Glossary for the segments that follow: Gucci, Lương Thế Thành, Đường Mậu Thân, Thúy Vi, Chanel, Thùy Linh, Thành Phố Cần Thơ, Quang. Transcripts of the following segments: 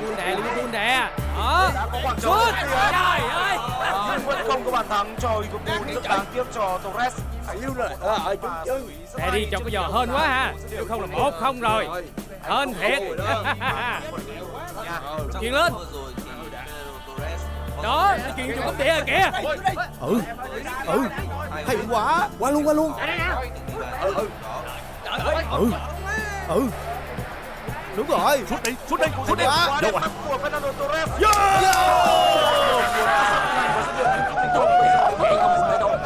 Liverpool đè, Liverpool đè. Đó. Sút. Trời ơi. Không có bàn thắng cho Liverpool, rất đáng tiếc cho Torres. Đè đi cho cái giò hên quá ha. Nếu không là 1-0 rồi. Hên thiệt. Chuyện lên. Đó, nó chuyện cho bóng tỉa kìa. Ừ. Hay quá. Qua luôn. Ừ. Đúng rồi. Sút đi. Đâu rồi?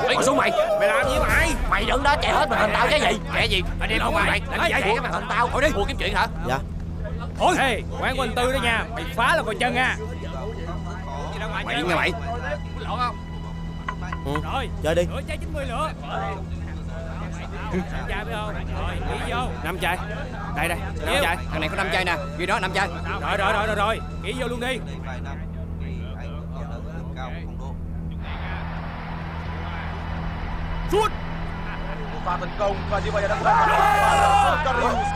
Mày xuống mày. Mày làm gì mày? Mày đứng đó chạy hết màn hình tao cái gì? Chạy gì? Mày đi đâu mày? Mày chạy cái màn hình tao. Thôi đi. Mua kiếm chuyện hả? Dạ. Thôi. Ê, Quang Quỳnh Tư đó nha. Mày phá là coi chân nha. Mày điên nha mày. Lộn không? Rồi. Chơi đi. Nửa trái 90 lửa. Năm chai đây năm chai, thằng này có 5 chai nè, ghi đó 5 chai rồi kỹ vô luôn đi. Sút pha tấn công và như vậy là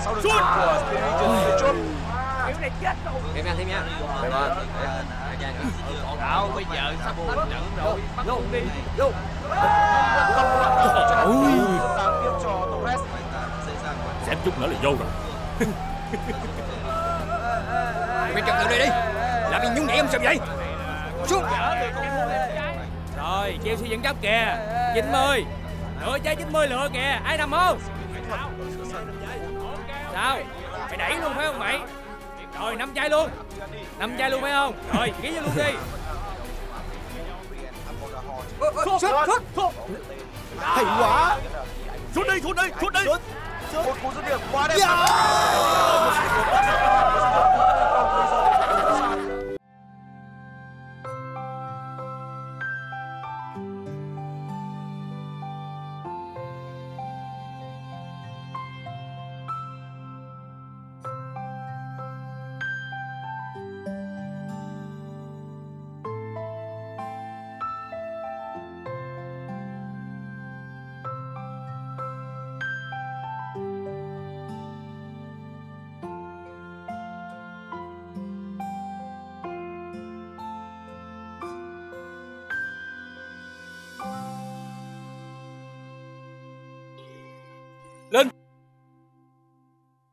sau đường của này chết rồi. Thêm nha. Đâu bây giờ sắp trận rồi, bắt luôn đi. Vô. Xem chút nữa là vô rồi. Mày cầm tụi này đi. Làm mình nhúng nhảy không sao vậy? Xuống. Rồi, Chelsea dẫn dắt kìa. 90. Nửa trái 90 lựa kìa. Ai nằm không? Sao? Mày đẩy luôn phải không mày? Rồi, 5 chai luôn phải không? Rồi, ký vô luôn đi. Sút. Hay quá. Sút đi. Một cú dứt điểm quá đẹp.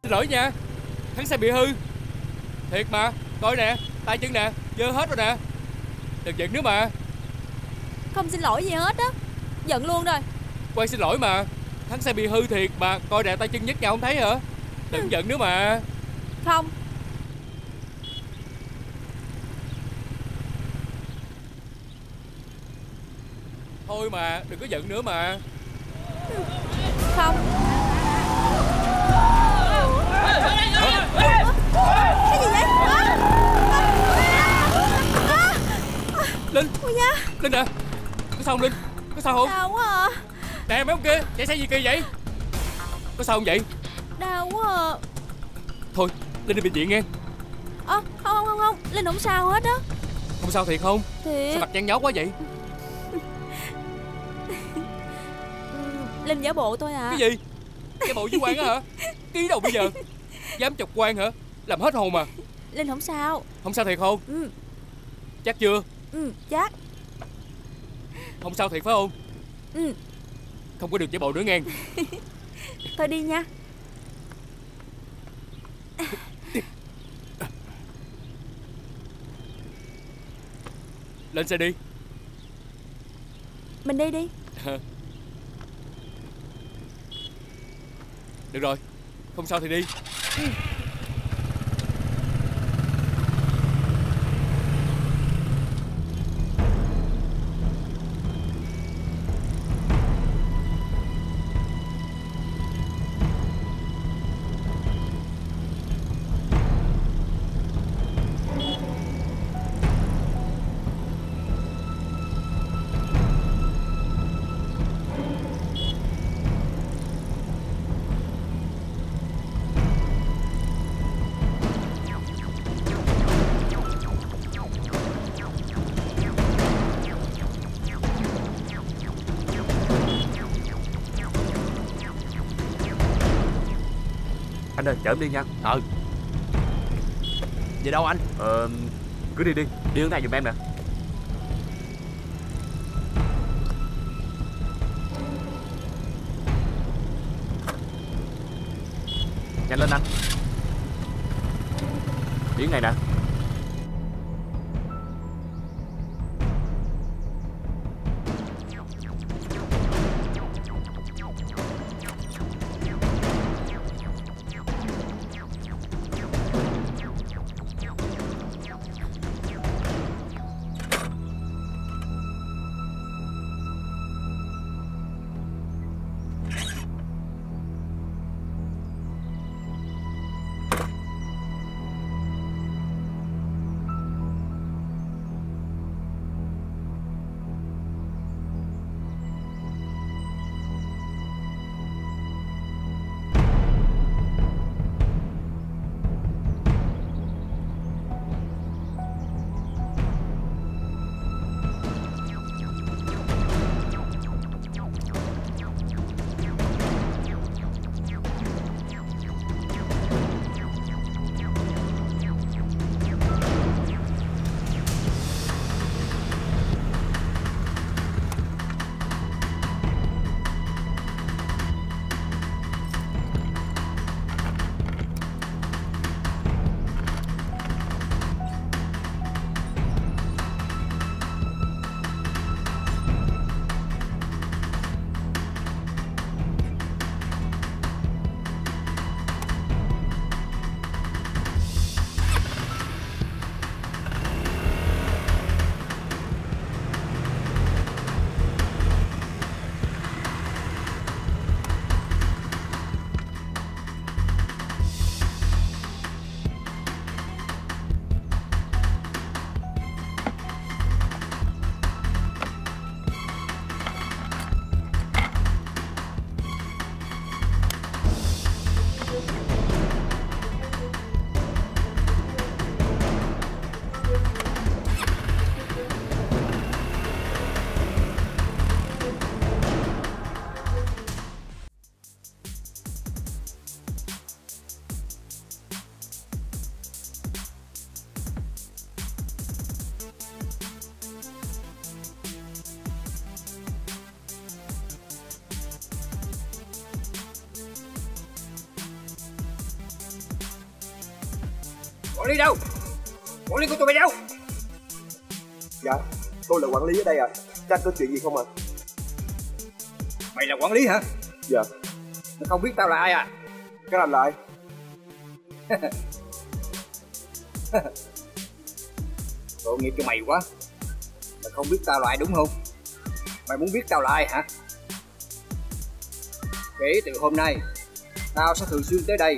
Xin lỗi nha, thắng xe bị hư thiệt mà, coi nè, tay chân nè, dơ hết rồi nè, đừng giận nữa mà. Không xin lỗi gì hết á, giận luôn rồi. Quang xin lỗi mà, thắng xe bị hư thiệt mà, coi nè, tay chân nhức nhau không thấy hả? Đừng giận nữa mà. Không. Thôi mà, đừng có giận nữa mà. Không. Cái gì vậy? Linh nè, có sao không Linh? Có sao không? Đau quá à. Nè mấy ông kia, chạy xe gì kỳ vậy? Có sao không vậy? Đau quá à. Thôi, Linh đi bệnh viện nghe. Không, Linh không sao hết đó. Không sao thiệt không? Thiệt. Sao mặt nhăn nhó quá vậy? Linh giả bộ thôi à. Cái gì? Giả bộ với Quang á hả? Ký đầu bây giờ. Dám chọc Quang hả? Làm hết hồn mà. Linh không sao. Không sao thiệt không? Ừ. Chắc chưa? Ừ, chắc. Không sao thiệt phải không? Ừ. Không có được giả bộ nữa nghe. Thôi đi nha. Lên xe đi. Mình đi đi. Được rồi, không sao thì đi. Anh ơi, chở em đi nha. Về đâu anh? Cứ đi đi hướng này giùm em nè. Nhanh lên anh, đi hướng này nè. Quản lý đâu? Quản lý của tụi mày đâu? Dạ, tôi là quản lý ở đây à. Các anh có chuyện gì không ạ? À? Mày là quản lý hả? Dạ. Mày không biết tao là ai à? Cái làm lại. Tội nghiệp cho mày quá. Mày không biết tao là ai đúng không? Mày muốn biết tao là ai hả? Kể từ hôm nay, tao sẽ thường xuyên tới đây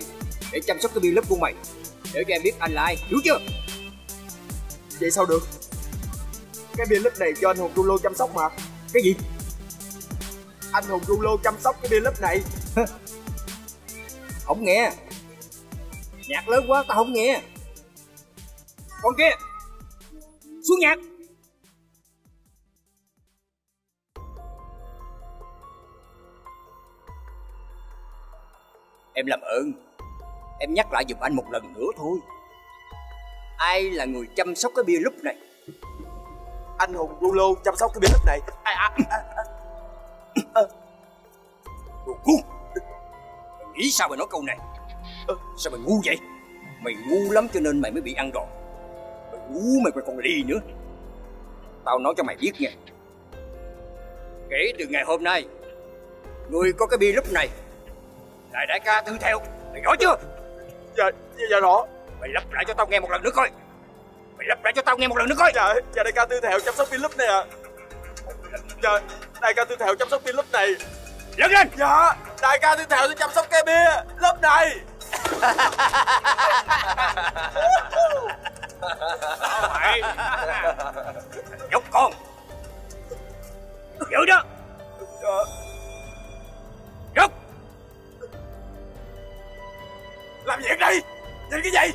để chăm sóc cái bi lớp của mày. Để cho em biết anh là ai, đúng chưa? Vậy sao được? Cái bia lúp này cho anh hùng Rulo chăm sóc mà. Cái gì? Anh hùng Rulo chăm sóc cái bia lúp này. Không nghe. Nhạc lớn quá tao không nghe. Con kia, xuống nhạc. Em làm ơn, em nhắc lại giùm anh một lần nữa thôi. Ai là người chăm sóc cái bia lúp này? Anh hùng Rulo chăm sóc cái bia lúp này. Đồ ngu. Mày nghĩ sao mày nói câu này? Sao mày ngu vậy? Mày ngu lắm cho nên mày mới bị ăn đòn. Mày ngu mày còn lì nữa. Tao nói cho mày biết nha, kể từ ngày hôm nay, người có cái bia lúp này lại đại ca tư theo. Mày rõ chưa? Dạ rõ. Mày lặp lại cho tao nghe một lần nữa coi. Dạ đại ca Tư Thẹo chăm sóc pin lúp này ạ. Dạ đại ca Tư Thẹo chăm sóc pin lúp này. Lớn lên. Dạ đại ca Tư Thẹo sẽ chăm sóc cây bia lúp này. Nhóc con giữ đó. Nhóc làm việc đi. Nhìn cái gì?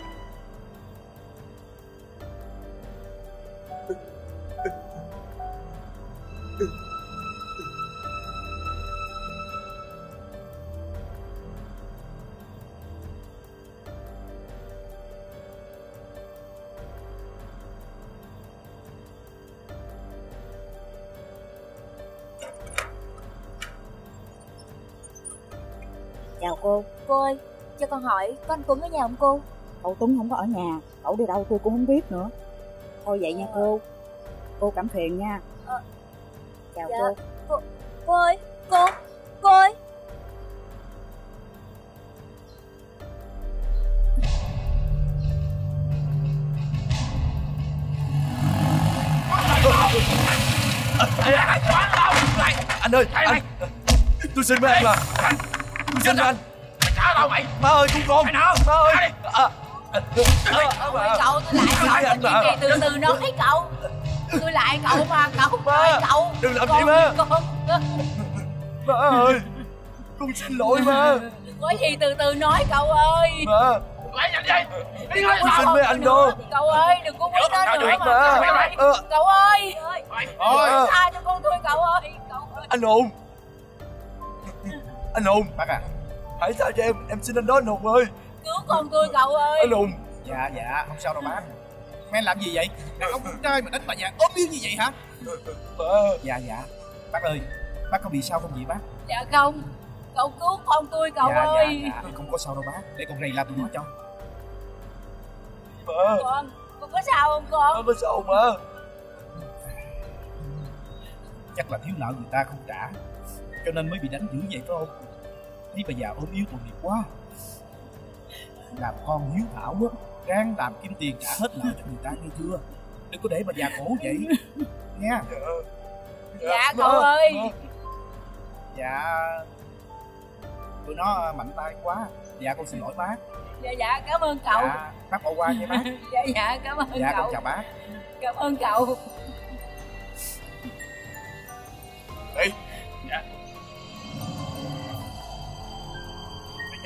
Chào cô. Cô ơi, cho con hỏi, có anh Tuấn ở nhà không cô? Cậu Tuấn không có ở nhà, cậu đi đâu tôi cũng không biết nữa. Thôi vậy nha cô. Cô cảm phiền nha. Chào dạ. Cô. Cô ơi, cô ơi. Anh ơi, anh, tôi xin với anh mà. Tôi xin với anh. Mày trả tao mày. Má ơi, cứu con. Má ơi. Cậu, tôi lại anh mà. Từ từ nói cậu. Tôi lại cậu mà, cậu không nói cậu. Đừng làm gì má. Má ơi, con xin lỗi má. Có gì từ từ nói cậu ơi. Má. Lấy nhanh vậy. Đi nói xin với anh đâu. Cậu ơi, đừng có quấy đến nữa mà. Cậu ơi. Thôi. Tha cho con thôi cậu ơi. Anh Hùng. Anh Hùng. Bác à. Hãy tha cho em xin anh đó anh Hùng ơi. Cứu con tôi cậu ơi. Anh Hùng. Dạ, không sao đâu bác. Mày làm gì vậy? Đàn ông con trai mà đánh bà già ốm yếu như vậy hả? Dạ. Bác ơi, bác có bị sao không vậy bác? Dạ không. Cậu cứu con tôi cậu ơi. Dạ, không có sao đâu bác. Để con này làm tôi nói cho. Con có sao không con? Con có sao không má? Chắc là thiếu nợ người ta không trả, cho nên mới bị đánh dữ vậy phải không? Thấy bà già ốm yếu tội nghiệp quá. Làm con hiếu thảo á, ráng làm kiếm tiền trả hết nợ cho người ta nghe chưa? Đừng có để bà già khổ vậy nha. Dạ cậu ơi. Dạ tụi nó mạnh tay quá. Dạ con xin lỗi bác. Dạ cảm ơn cậu. Dạ, bác bỏ qua nha bác. Dạ cảm ơn cậu. Dạ con chào bác. Cảm ơn cậu. Đi. Dạ.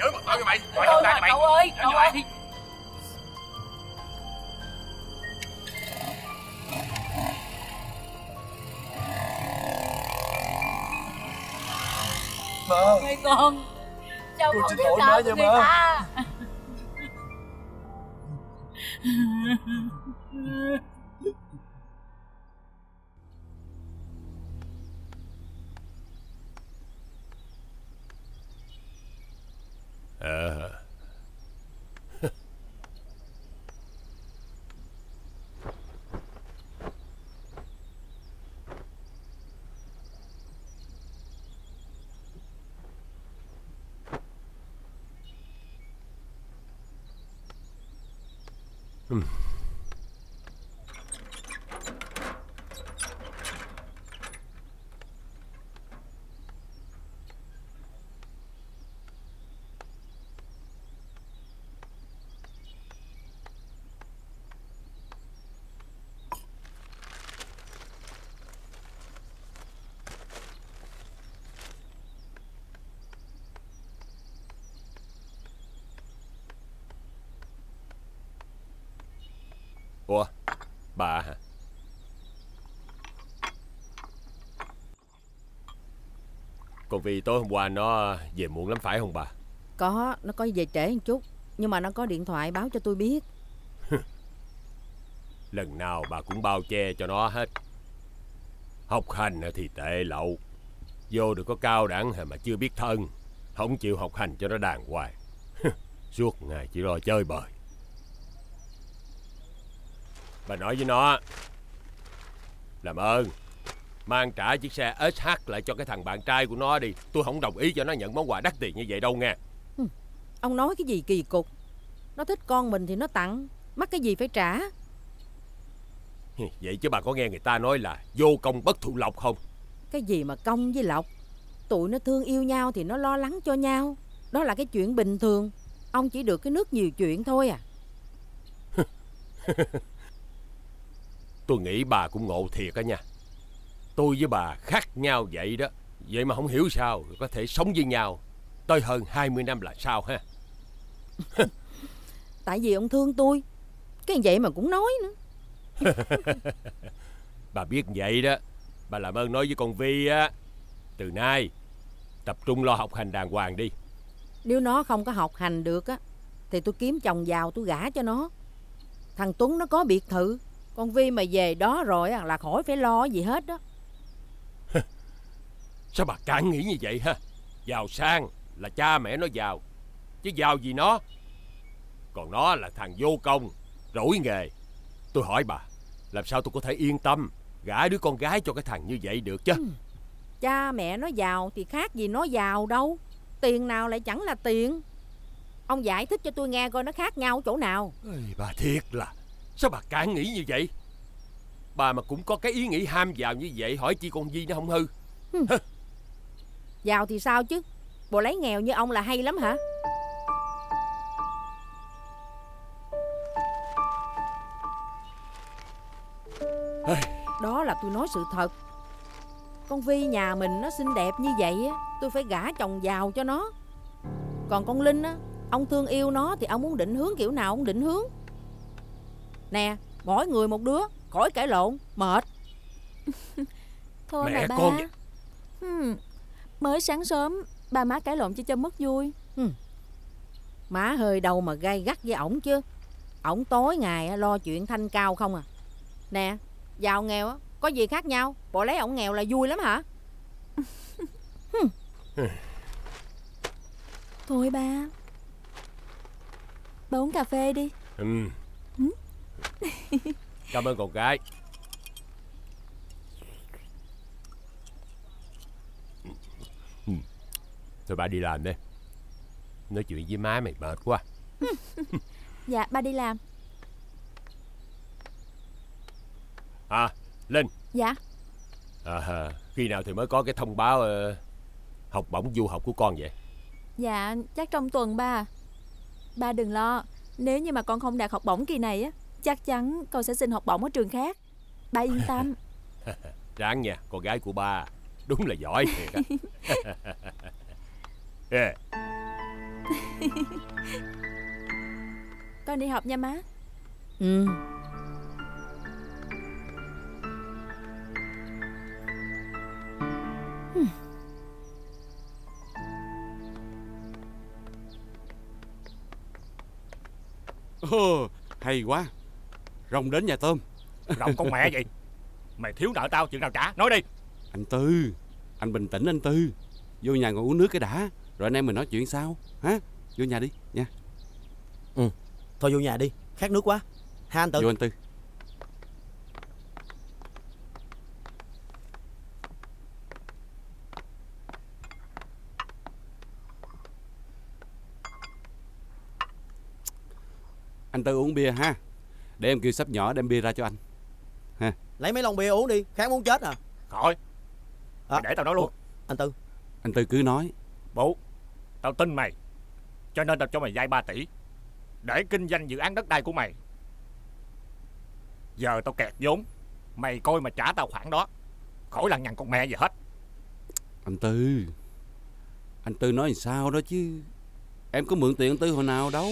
Mày nhớ mặt tao cho mày. Gọi tao ra mày. Cậu ơi, cậu ơi. Mơ. Mày con. Cháu không xin lỗi má nha mơ. Ủa, bà hả? Còn vì tối hôm qua nó về muộn lắm phải không bà? Có, nó có về trễ một chút. Nhưng mà nó có điện thoại báo cho tôi biết. Lần nào bà cũng bao che cho nó hết. Học hành thì tệ lậu. Vô được có cao đẳng mà chưa biết thân. Không chịu học hành cho nó đàng hoàng. Suốt ngày chỉ lo chơi bời. Bà nói với nó, làm ơn mang trả chiếc xe SH lại cho cái thằng bạn trai của nó đi. Tôi không đồng ý cho nó nhận món quà đắt tiền như vậy đâu nghe. Ông nói cái gì kỳ cục. Nó thích con mình thì nó tặng, mắc cái gì phải trả. Vậy chứ bà có nghe người ta nói là vô công bất thụ lộc không? Cái gì mà công với lộc. Tụi nó thương yêu nhau thì nó lo lắng cho nhau. Đó là cái chuyện bình thường. Ông chỉ được cái nước nhiều chuyện thôi à. Tôi nghĩ bà cũng ngộ thiệt á nha. Tôi với bà khác nhau vậy đó. Vậy mà không hiểu sao có thể sống với nhau tới hơn 20 năm là sao ha. Tại vì ông thương tôi. Cái vậy mà cũng nói nữa. Bà biết vậy đó. Bà làm ơn nói với con Vi á, từ nay tập trung lo học hành đàng hoàng đi. Nếu nó không có học hành được á thì tôi kiếm chồng giàu tôi gả cho nó. Thằng Tuấn nó có biệt thự. Con Vi mà về đó rồi là khỏi phải lo gì hết đó. Sao bà càng nghĩ như vậy ha? Giàu sang, là cha mẹ nó giàu, chứ giàu gì nó. Còn nó là thằng vô công, rỗi nghề. Tôi hỏi bà, làm sao tôi có thể yên tâm gả đứa con gái cho cái thằng như vậy được chứ? Cha mẹ nó giàu thì khác gì nó giàu đâu. Tiền nào lại chẳng là tiền. Ông giải thích cho tôi nghe coi nó khác nhau chỗ nào. Ê, bà thiệt là, sao bà cản nghĩ như vậy? Bà mà cũng có cái ý nghĩ ham giàu như vậy, hỏi chi con Di nó không hư. Giàu thì sao chứ, bộ lấy nghèo như ông là hay lắm hả? Ê, đó là tôi nói sự thật. Con Vi nhà mình nó xinh đẹp như vậy, tôi phải gả chồng giàu cho nó. Còn con Linh á, ông thương yêu nó thì ông muốn định hướng kiểu nào ông định hướng. Nè, mỗi người một đứa, khỏi cãi lộn, mệt. Thôi mẹ, bà con vậy? Mới sáng sớm ba má cãi lộn cho mất vui. Má hơi đầu mà gay gắt với ổng chứ. Ổng tối ngày lo chuyện thanh cao không à. Nè, giàu nghèo có gì khác nhau, bộ lấy ổng nghèo là vui lắm hả? Thôi ba uống cà phê đi. Cảm ơn con gái. Thôi ba đi làm đi, nói chuyện với má mày mệt quá. Dạ ba đi làm. À Linh. Dạ. Khi nào thì mới có cái thông báo học bổng du học của con vậy? Dạ chắc trong tuần ba. Ba đừng lo, nếu như mà con không đạt học bổng kỳ này á, chắc chắn con sẽ xin học bổng ở trường khác. Ba yên tâm. Ráng nha, con gái của ba đúng là giỏi thiệt. Con đi học nha má. Hay quá, Rồng đến nhà tôm. Rồng con mẹ vậy? Mày thiếu nợ tao chuyện nào trả, nói đi. Anh Tư, anh bình tĩnh anh Tư. Vô nhà ngồi uống nước cái đã, rồi anh em mình nói chuyện sau hả? Vô nhà đi nha. Thôi vô nhà đi, khát nước quá. Ha anh Tư. Vô anh Tư. Anh Tư uống bia ha. Để em kêu sắp nhỏ đem bia ra cho anh ha. Lấy mấy lon bia uống đi, khát muốn chết à. Khỏi, để tao nói luôn. Anh Tư. Anh Tư cứ nói. Bố, tao tin mày, cho nên tao cho mày vay 3 tỷ để kinh doanh dự án đất đai của mày. Giờ tao kẹt vốn, mày coi mà trả tao khoản đó, khỏi lằng nhằng con mẹ gì hết. Anh Tư, anh Tư nói làm sao đó chứ, em có mượn tiền anh Tư hồi nào đâu.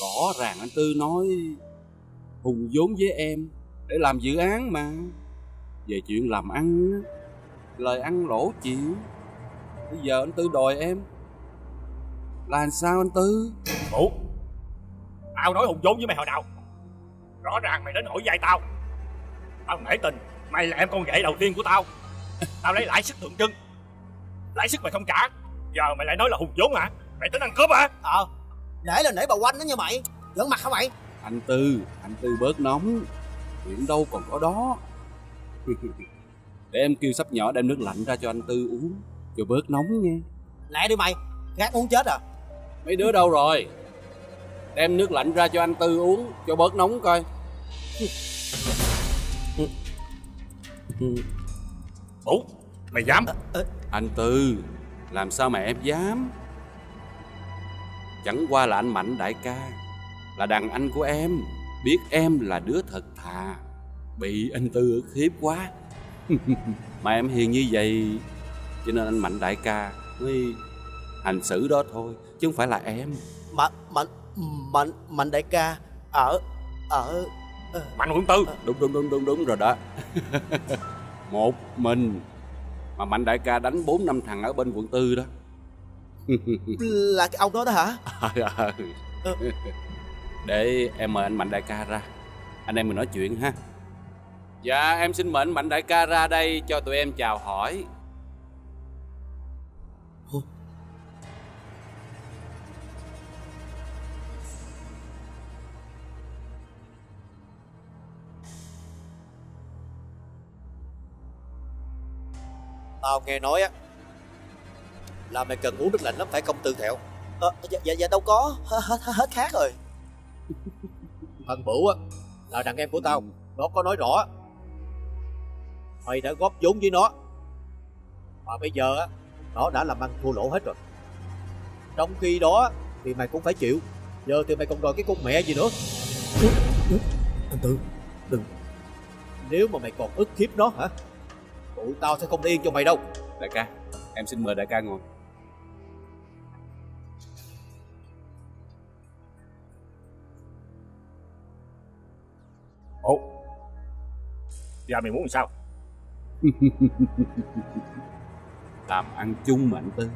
Rõ ràng anh Tư nói hùng vốn với em để làm dự án mà. Về chuyện làm ăn, lời ăn lỗ chịu. Bây giờ anh Tư đòi em làm sao anh Tư? Ủa, tao nói hùng vốn với mày hồi nào? Rõ ràng mày đến hỏi vay tao. Tao nể tình, mày là em con rể đầu tiên của tao. Tao lấy lãi suất tượng trưng, lãi suất mày không trả, giờ mày lại nói là hùng vốn hả? Mày tính ăn cướp hả? Nể là nể bà Quanh đó nha mày, giỡn mặt hả mày? Anh Tư, anh Tư bớt nóng, chuyện đâu còn có đó. Để em kêu sắp nhỏ đem nước lạnh ra cho anh Tư uống, cho bớt nóng nghe. Lẹ đi mày, khát uống chết à. Mấy đứa đâu rồi? Đem nước lạnh ra cho anh Tư uống, cho bớt nóng coi. Ủa, mày dám? Anh Tư, làm sao mà em dám? Chẳng qua là anh Mạnh đại ca là đàn anh của em, biết em là đứa thật thà, bị anh Tư ức hiếp quá. Mà em hiền như vậy, cho nên anh Mạnh đại ca mới hành xử đó thôi, chứ không phải là em. Mạnh đại ca ở Mạnh Quận Tư. Đúng rồi đó. Một mình mà Mạnh đại ca đánh 4-5 thằng ở bên Quận Tư đó. Là cái ông đó đó hả? Để em mời anh Mạnh đại ca ra, anh em mình nói chuyện ha. Dạ em xin mời anh Mạnh đại ca ra đây cho tụi em chào hỏi. Tao nghe nói á là mày cần uống nước lạnh lắm phải không Tư Thẹo? Dạ đâu có, hết khát rồi. Thằng Bửu á là đàn em của tao, nó có nói rõ mày đã góp vốn với nó, mà bây giờ á nó đã làm ăn thua lỗ hết rồi. Trong khi đó thì mày cũng phải chịu. Giờ thì mày còn đòi cái con mẹ gì nữa. Anh Tư, đừng. Nếu mà mày còn ức hiếp nó hả, tụi tao sẽ không yên cho mày đâu. Đại ca, em xin mời đại ca ngồi. Ồ, giờ mày muốn làm sao? Làm ăn chung mà anh Tư,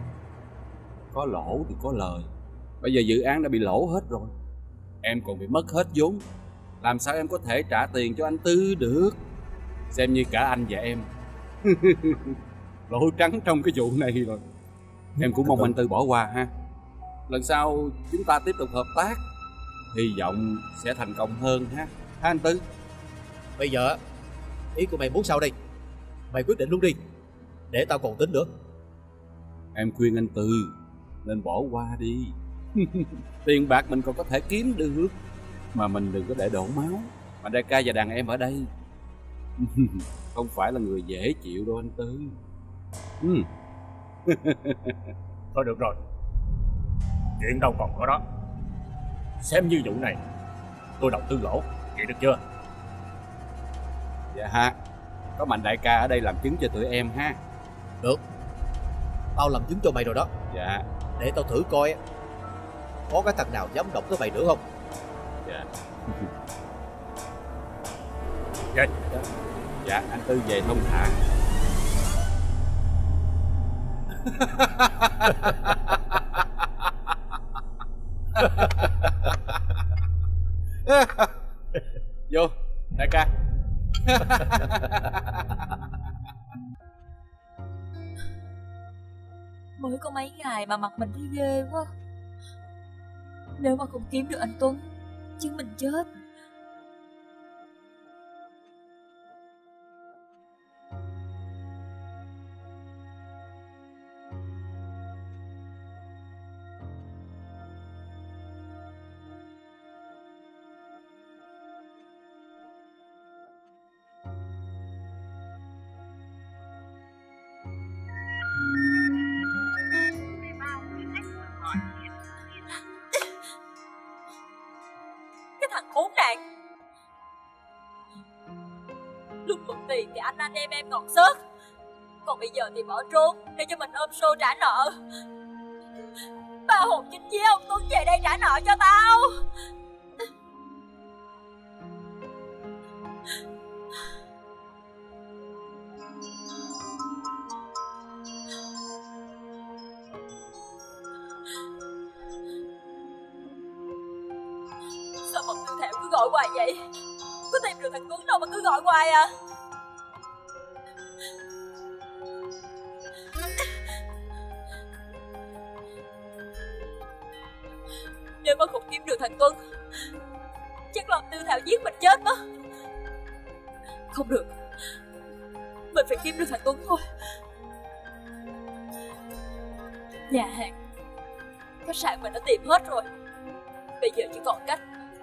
có lỗ thì có lời. Bây giờ dự án đã bị lỗ hết rồi, em còn bị mất hết vốn, làm sao em có thể trả tiền cho anh Tư được? Xem như cả anh và em lỗ trắng trong cái vụ này rồi. Em cũng mong anh Tư bỏ qua ha. Lần sau chúng ta tiếp tục hợp tác, hy vọng sẽ thành công hơn ha. Hả anh Tư? Bây giờ ý của mày muốn sao đây? Mày quyết định luôn đi, để tao còn tính nữa. Em khuyên anh Tư nên bỏ qua đi. Tiền bạc mình còn có thể kiếm được, mà mình đừng có để đổ máu. Mà đại ca và đàn em ở đây không phải là người dễ chịu đâu anh Tư. Thôi được rồi, chuyện đâu còn có đó. Xem như vụ này tôi đầu tư lỗ, vậy được chưa? Dạ ha, có Mạnh đại ca ở đây làm chứng cho tụi em ha. Được, tao làm chứng cho mày rồi đó. Dạ. Để tao thử coi có cái thằng nào dám động tới mày nữa không. Dạ. Dạ. Dạ, anh Tư về thông thả. Vô, đại ca. Mới có mấy ngày mà mặt mình thấy ghê quá. Nếu mà không kiếm được anh Tuấn, chứ mình chết. Anh đem em còn sớt, còn bây giờ thì bỏ trốn để cho mình ôm xô trả nợ. Ba hồn chính vía ông Tuấn về đây trả nợ cho tao. Sao bọn Tư Thẹo cứ gọi hoài vậy? Có tìm được thằng Tuấn đâu mà cứ gọi hoài à? Nếu mà không kiếm được thằng Tuấn, chắc là Tư Thảo giết mình chết mất. Không được, mình phải kiếm được thằng Tuấn thôi. Nhà hàng, khách sạn mình đã tìm hết rồi, bây giờ chỉ còn cách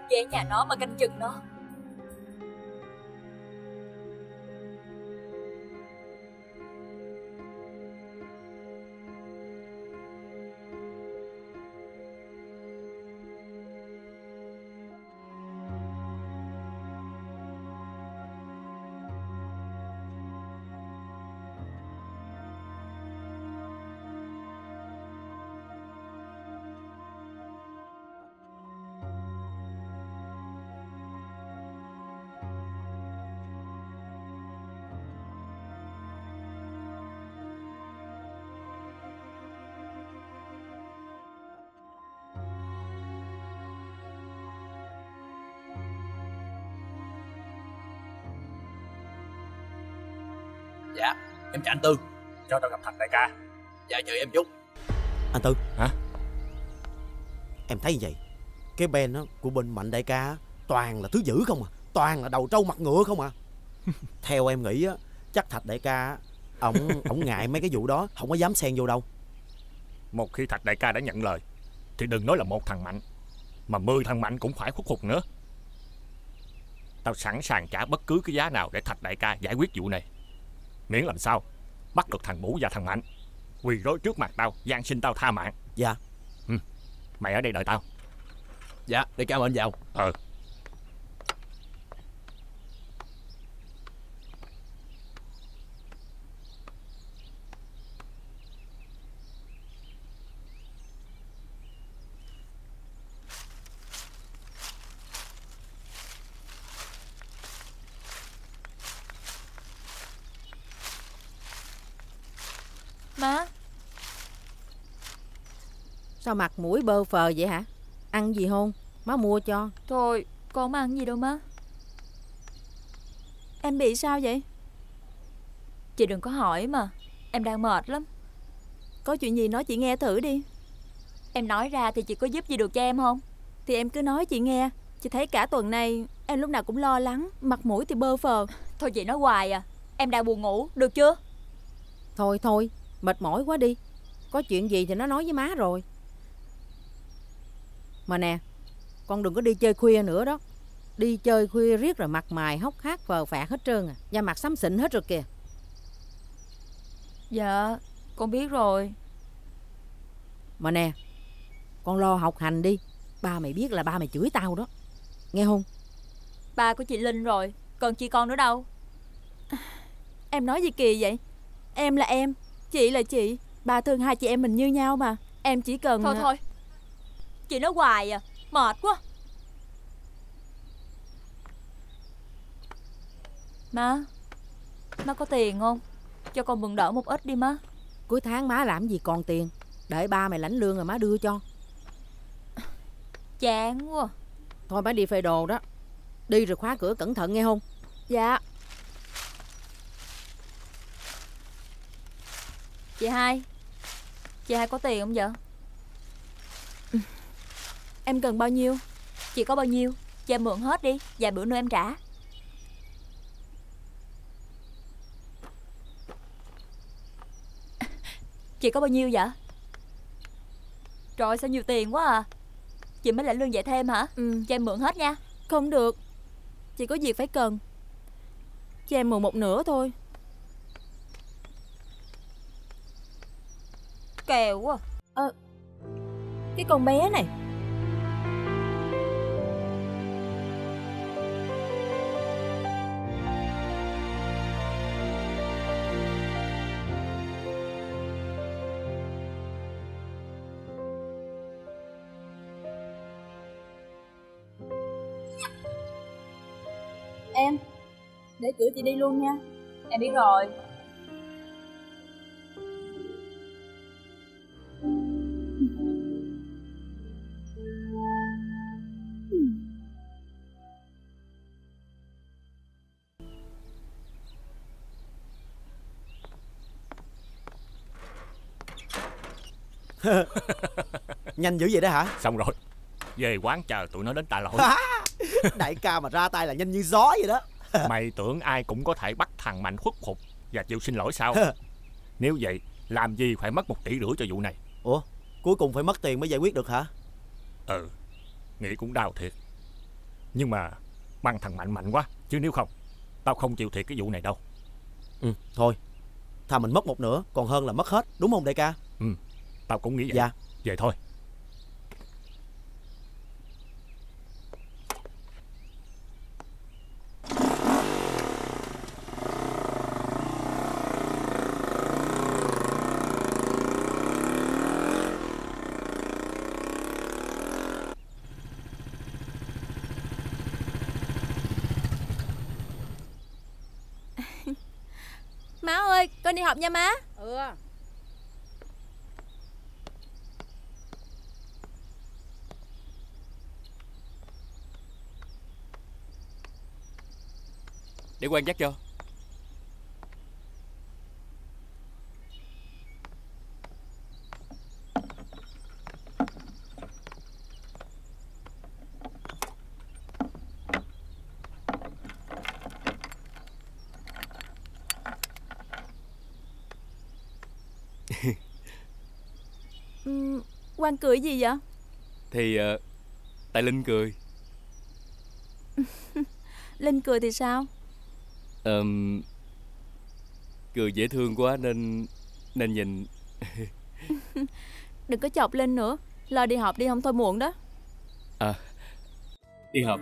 ghé nhà nó mà canh chừng nó. Dạ, em chào anh Tư. Cho tao gặp Thành đại ca. Dạ, chờ em chút. Anh Tư. Hả? Em thấy vậy, cái bên của bên Mạnh đại ca toàn là thứ dữ không à, toàn là đầu trâu mặt ngựa không à. Theo em nghĩ á, chắc Thạch đại ca Ổng ngại mấy cái vụ đó, không có dám xen vô đâu. Một khi Thạch đại ca đã nhận lời thì đừng nói là một thằng mạnh, mà 10 thằng mạnh cũng phải khuất phục nữa. Tao sẵn sàng trả bất cứ cái giá nào để Thạch đại ca giải quyết vụ này, miễn làm sao bắt được thằng Mũ và thằng Mạnh, quỳ rối trước mặt tao, van xin tao tha mạng. Dạ. Ừ. Mày ở đây đợi tao. Dạ, để cảm ơn vào. Má, sao mặt mũi bơ phờ vậy hả? Ăn gì hôn? Má mua cho. Thôi, con má ăn gì đâu má. Em bị sao vậy? Chị đừng có hỏi mà, em đang mệt lắm. Có chuyện gì nói chị nghe thử đi. Em nói ra thì chị có giúp gì được cho em không? Thì em cứ nói chị nghe. Chị thấy cả tuần này em lúc nào cũng lo lắng, mặt mũi thì bơ phờ. Thôi chị nói hoài à, em đang buồn ngủ, được chưa? Thôi thôi, mệt mỏi quá đi. Có chuyện gì thì nó nói với má rồi. Mà nè, con đừng có đi chơi khuya nữa đó. Đi chơi khuya riết rồi mặt mày hốc hác phờ phạt hết trơn à, da mặt xám xịn hết rồi kìa. Dạ, con biết rồi. Mà nè, con lo học hành đi, ba mày biết là ba mày chửi tao đó, nghe không? Ba của chị Linh rồi, còn chị con nữa đâu. Em nói gì kỳ vậy? Em là em, chị là chị. Ba thương hai chị em mình như nhau mà. Em chỉ cần... Thôi thôi, chị nói hoài à, mệt quá. Má có tiền không? Cho con mượn đỡ một ít đi má. Cuối tháng má làm gì còn tiền, để ba mày lãnh lương rồi má đưa cho. Chán quá. Thôi má đi phê đồ đó. Đi rồi khóa cửa cẩn thận nghe không? Dạ. Chị hai có tiền không vậy? Em cần bao nhiêu? Chị có bao nhiêu cho em mượn hết đi, vài bữa nữa em trả. Chị có bao nhiêu vậy? Trời ơi, sao nhiều tiền quá à. Chị mới lãnh lương vậy thêm hả? Cho em mượn hết nha. Không được, chị có việc phải cần. Cho em mượn một nửa thôi. Kèo quá. Cái con bé này. Em, để cửa chị đi luôn nha. Em biết rồi. Nhanh dữ vậy đó hả? Xong rồi, về quán chờ tụi nó đến tạ lỗi. Đại ca mà ra tay là nhanh như gió vậy đó. Mày tưởng ai cũng có thể bắt thằng Mạnh khuất phục và chịu xin lỗi sao? Nếu vậy làm gì phải mất 1,5 tỷ cho vụ này. Ủa, cuối cùng phải mất tiền mới giải quyết được hả? Ừ, nghĩ cũng đau thiệt. Nhưng mà băng thằng Mạnh mạnh quá, chứ nếu không tao không chịu thiệt cái vụ này đâu. Thôi, thà mình mất một nửa còn hơn là mất hết, đúng không đại ca? Tao cũng nghĩ vậy. Dạ. Vậy thôi. Má ơi, con đi học nha má. Để Quang dắt cho. Quang cười gì vậy? Thì tại Linh cười. Linh cười thì sao? Cười dễ thương quá nên nhìn. Đừng có chọc Linh nữa, lo đi học đi không thôi muộn đó. À, đi học.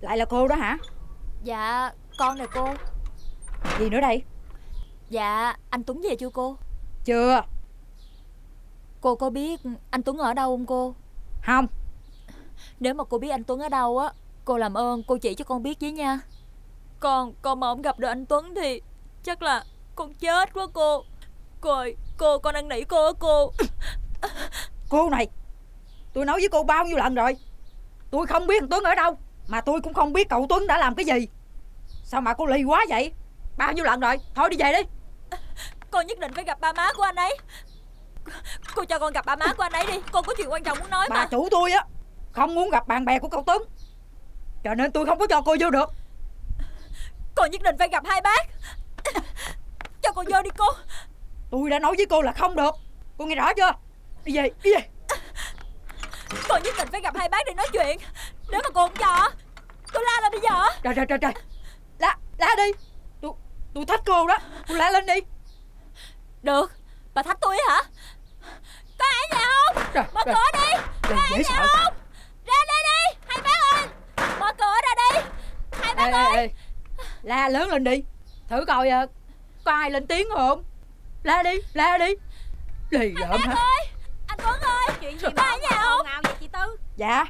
Lại là cô đó hả? Dạ, con nè cô. Gì nữa đây? Dạ, anh Tuấn về chưa cô? Chưa. Cô có biết anh Tuấn ở đâu không cô? Không. Nếu mà cô biết anh Tuấn ở đâu á, cô làm ơn cô chỉ cho con biết với nha. Con mà không gặp được anh Tuấn thì chắc là con chết quá cô. Cô ơi, con năn nỉ cô á cô. Cô này, tôi nói với cô bao nhiêu lần rồi, tôi không biết anh Tuấn ở đâu, mà tôi cũng không biết cậu Tuấn đã làm cái gì. Sao mà cô lì quá vậy? Bao nhiêu lần rồi? Thôi đi về đi. Con nhất định phải gặp ba má của anh ấy. Cô cho con gặp ba má của anh ấy đi. Con có chuyện quan trọng muốn nói mà. Bà chủ tôi á, không muốn gặp bạn bè của cậu Tuấn, cho nên tôi không có cho cô vô được. Con nhất định phải gặp hai bác. Cho con vô đi cô. Tôi đã nói với cô là không được, cô nghe rõ chưa? Đi về, đi về. Con nhất định phải gặp hai bác để nói chuyện. Nếu mà cô không cho, tôi la lên bây giờ. Trời trời trời trời. La đi. Tôi thách cô đó. Cô la lên đi. Được. Bà thách tôi hả? Có ai nhà không? Trời, mở trời. Cửa đi. Có ai nhà không? Ra đây đi. Hai bác ơi, mở cửa ra đi. Hai bác ơi. La lớn lên đi. Thử coi có ai lên tiếng không. La đi. La đi. Lì lợm hả? Ơi, anh Tuấn ơi. Chuyện gì mà ở nhà không? Ngào vậy chị Tư? Dạ.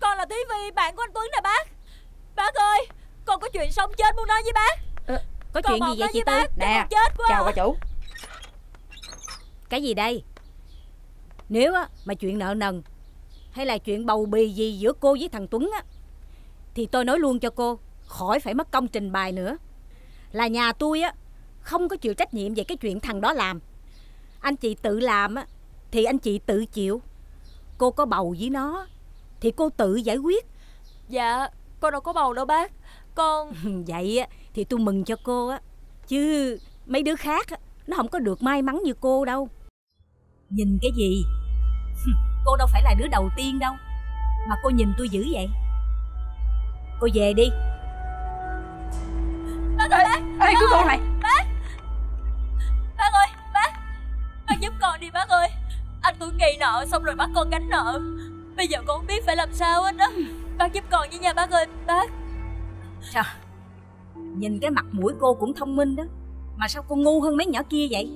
Con là Thúy Vi, bạn của anh Tuấn nè bác. Bác ơi, con có chuyện sống chết muốn nói với bác. Có chuyện gì vậy chị Tư? Nè, chào bà chủ. Cái gì đây? Nếu mà chuyện nợ nần hay là chuyện bầu bì gì giữa cô với thằng Tuấn á, thì tôi nói luôn cho cô, khỏi phải mất công trình bày nữa. Là nhà tôi á, không có chịu trách nhiệm về cái chuyện thằng đó làm. Anh chị tự làm á, thì anh chị tự chịu. Cô có bầu với nó thì cô tự giải quyết. Dạ, con đâu có bầu đâu bác. Con... Vậy thì tôi mừng cho cô á, chứ mấy đứa khác nó không có được may mắn như cô đâu. Nhìn cái gì? Cô đâu phải là đứa đầu tiên đâu mà cô nhìn tôi dữ vậy. Cô về đi. Bác ơi, bác. Ê, cứu con này. Bác ơi, bác giúp con đi bác ơi. Anh tôi nghỉ nợ xong rồi bắt con gánh nợ, bây giờ con không biết phải làm sao hết đó. Bác giúp con với nha bác ơi, bác. Trời, nhìn cái mặt mũi cô cũng thông minh đó, mà sao cô ngu hơn mấy nhỏ kia vậy?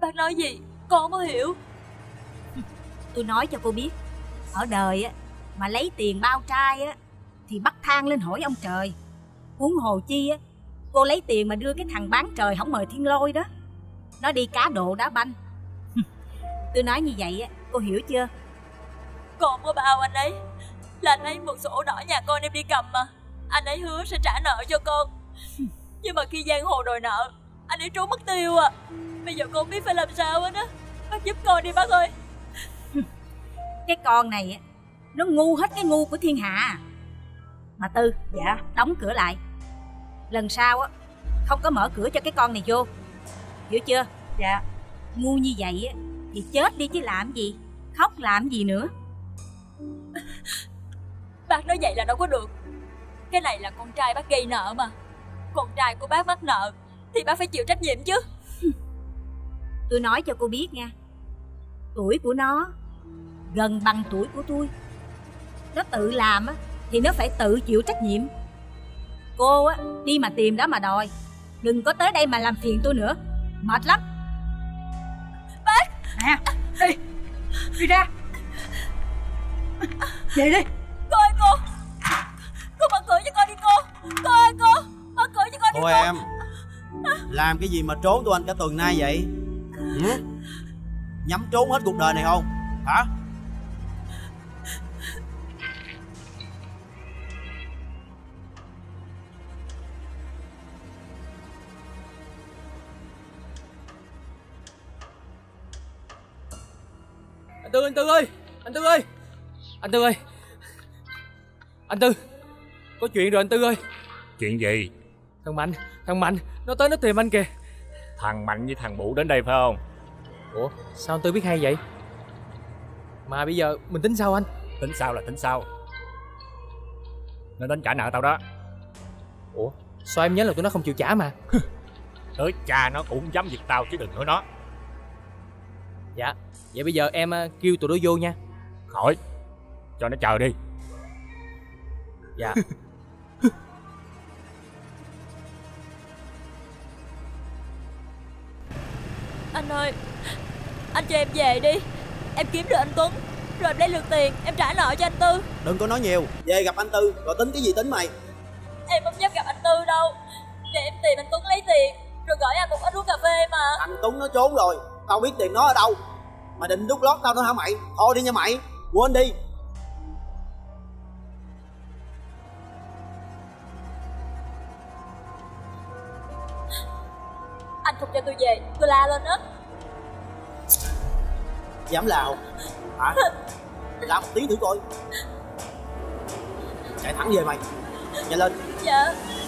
Bác nói gì con không hiểu. Tôi nói cho cô biết, ở đời á, mà lấy tiền bao trai á, thì bắt thang lên hỏi ông trời. Huống hồ chi á, cô lấy tiền mà đưa cái thằng bán trời không mời thiên lôi đó, nó đi cá độ đá banh. Tôi nói như vậy á, cô hiểu chưa? Con có bao anh ấy, là anh ấy một sổ đỏ nhà con đem đi cầm mà. Anh ấy hứa sẽ trả nợ cho con, nhưng mà khi giang hồ đòi nợ, anh ấy trốn mất tiêu à. Bây giờ con không biết phải làm sao hết á. Bác giúp con đi bác ơi. Cái con này nó ngu hết cái ngu của thiên hạ. Mà Tư. Dạ. Đóng cửa lại. Lần sau á, không có mở cửa cho cái con này vô, hiểu chưa? Dạ. Ngu như vậy á thì chết đi chứ làm gì, khóc làm gì nữa. Bác nói vậy là đâu có được. Cái này là con trai bác gây nợ mà. Con trai của bác mắc nợ thì bác phải chịu trách nhiệm chứ. Tôi nói cho cô biết nha, Tuổi của nó gần bằng tuổi của tôi. Nó tự làm thì nó phải tự chịu trách nhiệm. Cô đi mà tìm đó mà đòi. Đừng có tới đây mà làm phiền tôi nữa, mệt lắm. Bác nè, đi đi ra về đi. Cô ơi cô, cô mở cửa cho con đi cô. Cô ơi cô, mở cửa cho con đi cô. Cô em làm cái gì mà trốn tụi anh cả tuần nay vậy? Nhắm trốn hết cuộc đời này không hả? Anh Tư, anh Tư ơi, anh Tư ơi, anh Tư ơi, anh Tư, có chuyện rồi anh Tư ơi. Chuyện gì? Thằng Mạnh nó tới nó tìm anh kìa. Thằng Mạnh với thằng Bụ đến đây phải không? Ủa sao anh Tư biết hay vậy? Mà bây giờ mình tính sao anh? Tính sao là tính sao, nó đến trả nợ tao đó. Ủa sao em nhớ là tụi nó không chịu trả mà? Tới cha nó cũng dám giật tao chứ đừng nói nó. Dạ vậy bây giờ em kêu tụi nó vô nha. Khỏi, cho nó chờ đi. Dạ. Anh ơi, anh cho em về đi. Em kiếm được anh Tuấn, rồi em lấy được tiền, em trả nợ cho anh Tư. Đừng có nói nhiều, về gặp anh Tư rồi tính cái gì tính mày. Em không dám gặp anh Tư đâu. Để em tìm anh Tuấn lấy tiền, rồi gọi anh một ít uống cà phê mà. Thằng Tuấn nó trốn rồi, tao biết tiền nó ở đâu. Mày định đút lót tao nữa hả mày? Thôi đi nha mày, quên đi. Anh không cho tôi về, tôi la lên đó. Dám la không? Hả? La một tí thử coi. Chạy thẳng về mày, nhanh lên. Dạ.